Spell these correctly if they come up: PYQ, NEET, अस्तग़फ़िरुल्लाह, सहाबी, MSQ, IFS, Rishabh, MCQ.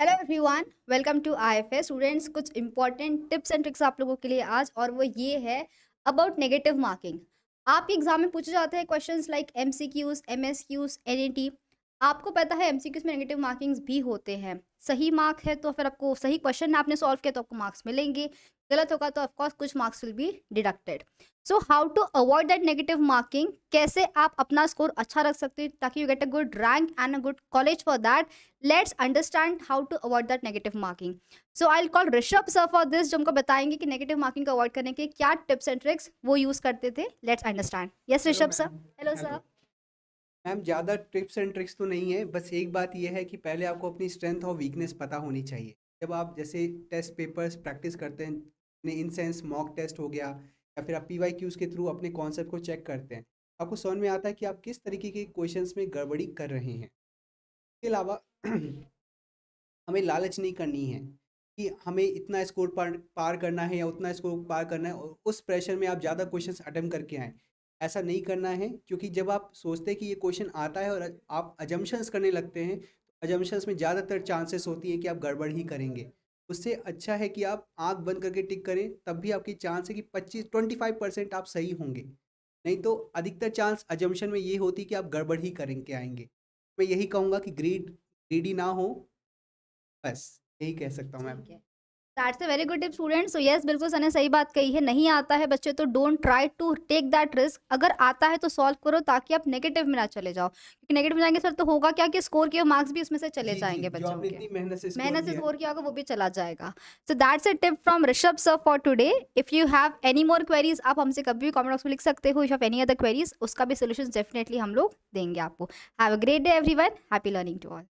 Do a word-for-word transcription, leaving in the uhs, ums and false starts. Hello everyone, welcome to I F S students. कुछ important tips and tricks आप लोगों के लिए आज, और वो ये है अबाउट नेगेटिव मार्किंग। आपके एग्जाम में पूछे जाते हैं questions like M C Qs, M S Qs, N E T. आपको पता है एम सी क्यूज़ में नेगेटिव मार्किंग्स भी होते हैं। सही मार्क है तो फिर आपको सही क्वेश्चन आपने सॉल्व किया तो आपको मार्क्स मिलेंगे, गलत होगा तो ऑफकोर्स कुछ marks will be deducted. So how to avoid that negative marking, कैसे आप अपना स्कोर अच्छा रख सकते हैं ताकि you get a good rank and a good college. For that let's understand how to avoid that negative marking. So I will call Rishabh sir for this, जो हमको बताएंगे कि नेगेटिव मार्किंग को अवॉइड करने के क्या टिप्स एंड ट्रिक्स वो use करते थे। Let's understand. Yes Rishabh sir. Hello sir. Ma'am ज़्यादा टिप्स एंड ट्रिक्स तो नहीं है, बस एक बात यह है कि पहले आपको अपनी स्ट्रेंथ और वीकनेस पता होनी चाहिए। जब आप जैसे टेस्ट पेपर्स प्रैक्टिस करते हैं, इन सेंस मॉक टेस्ट हो गया, या फिर आप पी वाई क्यूज़ के थ्रू अपने कॉन्सेप्ट को चेक करते हैं, आपको समझ में आता है कि आप किस तरीके के क्वेश्चंस में गड़बड़ी कर रहे हैं। इसके अलावा हमें लालच नहीं करनी है कि हमें इतना स्कोर पार पार करना है या उतना स्कोर पार करना है, और उस प्रेशर में आप ज़्यादा क्वेश्चंस अटेम्प्ट करके आएँ। ऐसा नहीं करना है, क्योंकि जब आप सोचते हैं कि ये क्वेश्चन आता है और आप अजम्पशंस करने लगते हैं, तो अजम्पशंस में ज़्यादातर चांसेस होती हैं कि आप गड़बड़ ही करेंगे। उससे अच्छा है कि आप आंख बंद करके टिक करें, तब भी आपकी चांस है कि पच्चीस पच्चीस परसेंट आप सही होंगे। नहीं तो अधिकतर चांस अजम्पशन में ये होती है कि आप गड़बड़ ही करेंगे आएंगे। मैं यही कहूँगा कि ग्रीड ग्रीडी ना हो, बस यही कह सकता हूँ ma'am. That's a very good tip student. So yes, बिल्कुल सर ने सही बात कही है। नहीं आता है बच्चे तो don't try to take that risk. अगर आता है तो सॉल्व करो ताकि आप नेगेटिव में ना चले जाओ, क्योंकि नेगेटिव में जाएंगे सर तो होगा क्या कि स्कोर के मार्क्स भी उसमें से चले जी, जाएंगे बच्चों के। मेहनत से स्कोर किया होगा वो भी चला जाएगा। So that's a tip from Rishabh sir for today. If you have any more queries, आप हमसे कभी भी कॉमेंट बॉक्स में लिख सकते हो। If have any other queries, उसका भी सोल्यूशन डेफिनेटली हम लोग देंगे आपको। Have a great day everyone, happy learning to all.